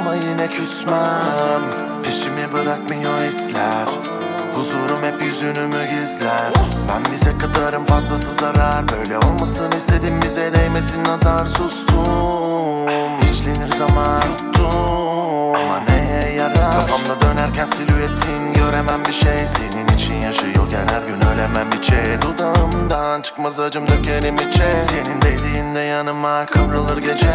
ama yine küsmem. Peşimi bırakmıyor hisler, huzurum hep yüzünümü gizler. Ben bize kadarım, fazlası zarar. Böyle olmasın istedim, bize değmesin nazar. Sustum, içlenir zaman tuttum, ama neye yarar? Kafamda dönerken silüetin, göremem bir şey. Senin için yaşıyorken her gün ölemem bir şey. Dudağımdan çıkmaz acım, dökerim içe. Senin dediğinde yanıma kıvrılır gece.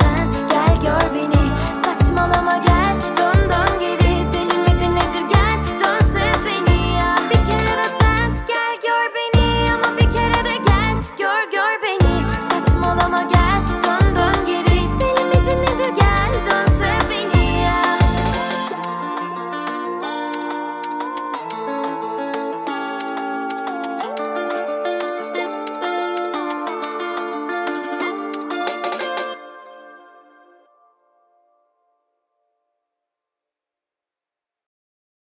sen gel gör beni.